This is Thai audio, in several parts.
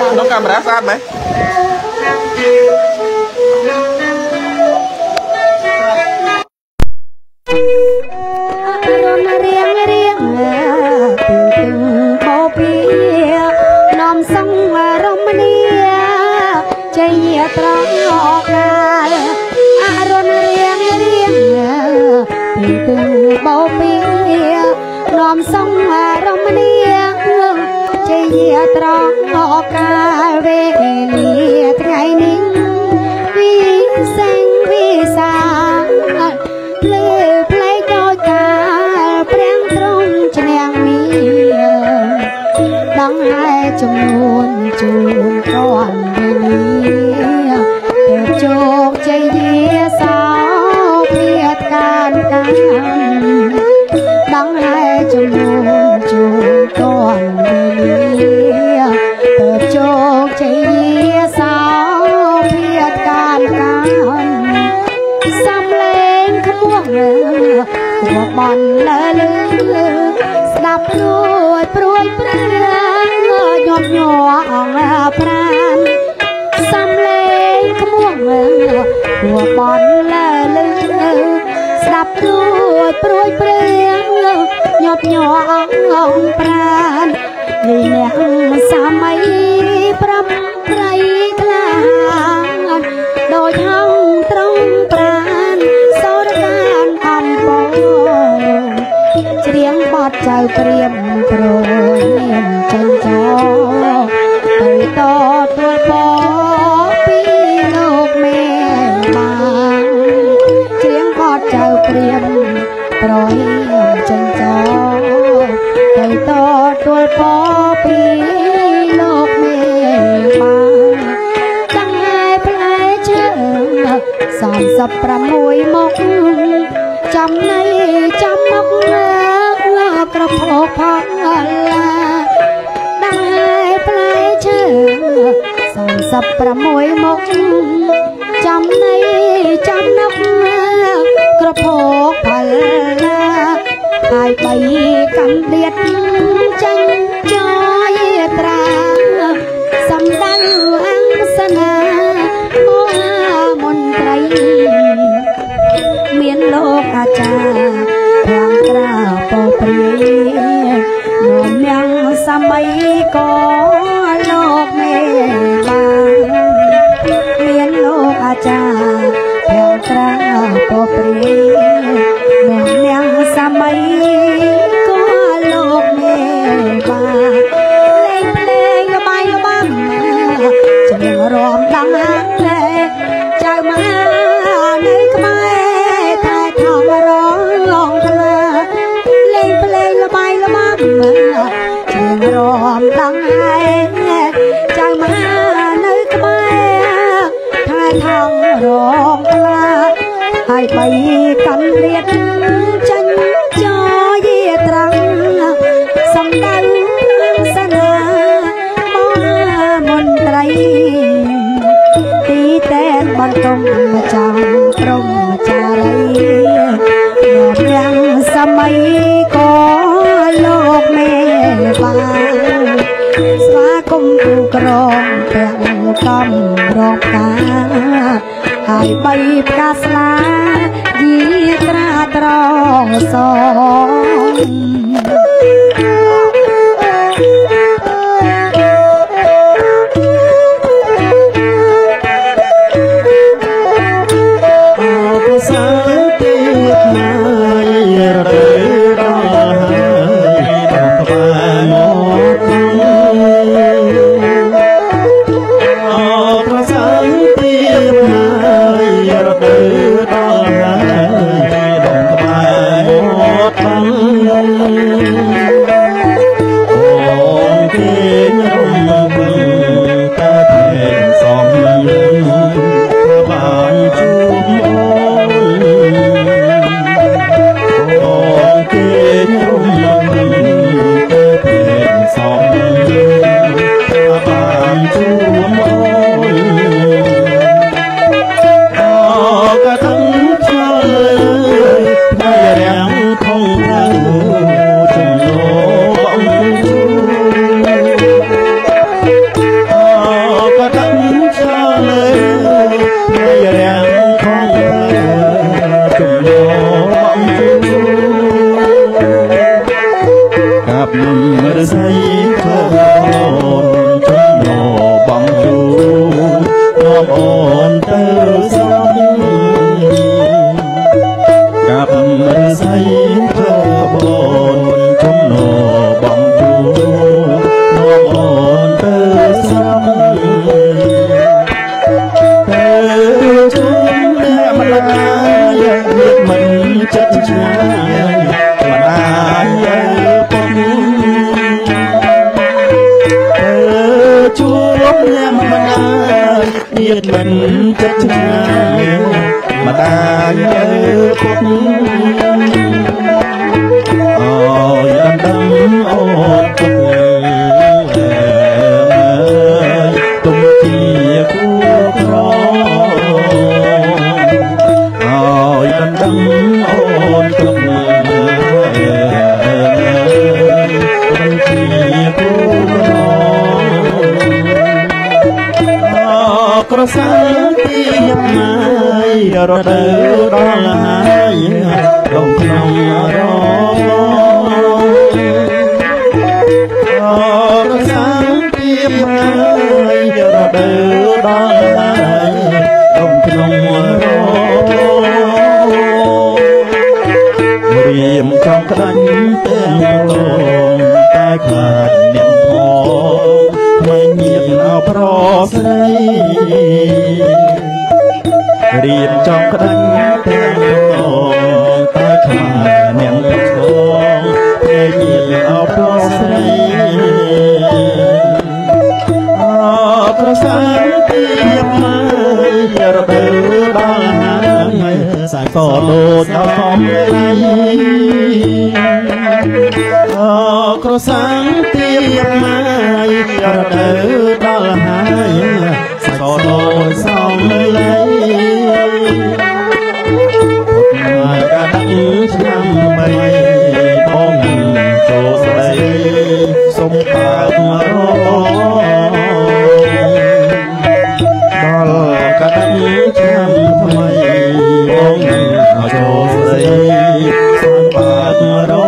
น้องกามาสะอาดไหม มยามมันเนียดมันจะชนะมาตายเยอะคงโอ้ยดำดำโอ้ตุ่มตุ่มตีกูครองโอ้ยดำดำโอ้ตุ่มกระสัยที่ยำนายรอเดือดร้อนลงพนมร้องกระสัยที่ยำนายรอเดือดร้อนลงพนมร้องเรียมคำกันเต็มลมใต้ขาดเนียมพอไม่เงียบเอาพร้อมเรียบจองกระดังเต็มโลกตาขาเนียงตะโกนเรียบเอาพร้อมใส่เอาพร้อมใส่ที่ยำมาอย่าระเบิดบ้านไม่สายต่อโลดเอาพร้อมใส่เอาพร้อมใส่ที่ยำมาอย่าระเบิดบ้านสอดสองเลยมากันยื้อช้ำไปท้องโจใสสมตามารอตลอดกันยื้อช้ำทำไมท้องโจใสสมตามารอ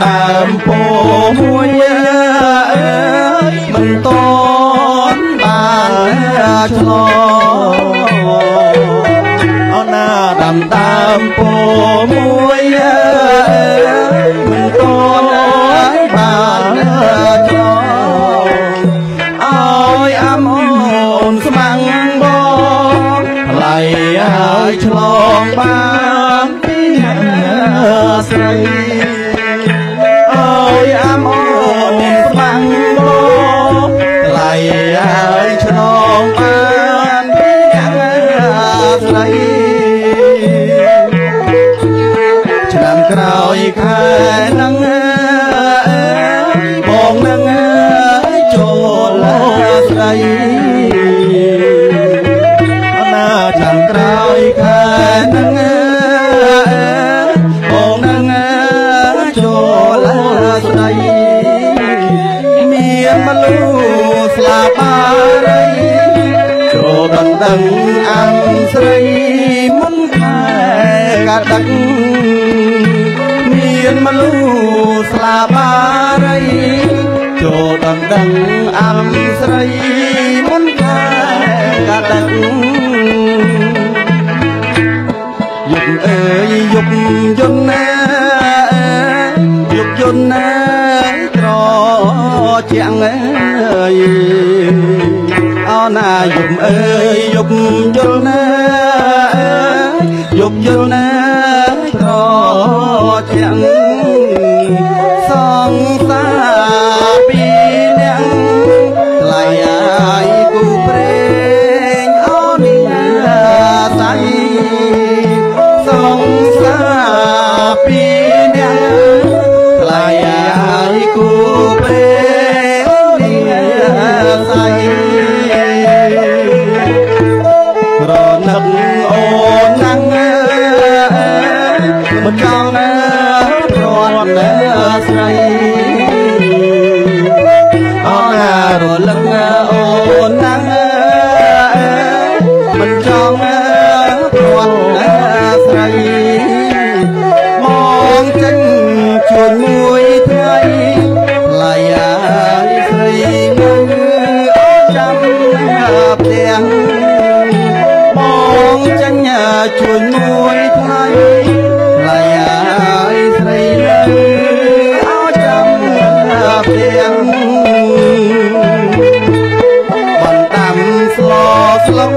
ตามโพยมันต้นบานชลอเอาหน้าดำตามโพยมันต้นบานชลอเอาอ้ำอุ่นสมังบองไหลชลองบางที่ใสดังอังสรีมุนแผ่กระดักเมียนมาลูสลาบาไรโจดังดังอังสรีมุนแผ่กระดักยุบเอ๋ยยุบยนแน่ยุบยนแน่ตรอเจียงเอ๋ยเอาหน้ายุบเอ๋ยยุบยนแน่ยุบยนแน่รอเจียงสองสาปีเลี้ยงไหลกูเพลงเอาเนื้อใสสองสาปีเลี้ยงไหลกูเพลงเอาเนื้อใสโอ้นางเอ๋ยมันจังเอ๋ย รถลังโอนนังมันจองตรวจใส่มองจังชวนมวยไทยลายใส่มือจำเตียงมองจังชวนมวยไทยลายใส่มือจำเตียงบนตำสลอสลง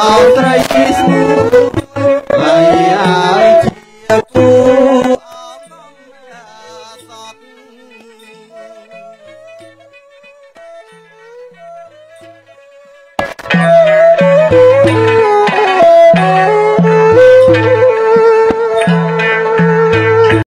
I'll try this.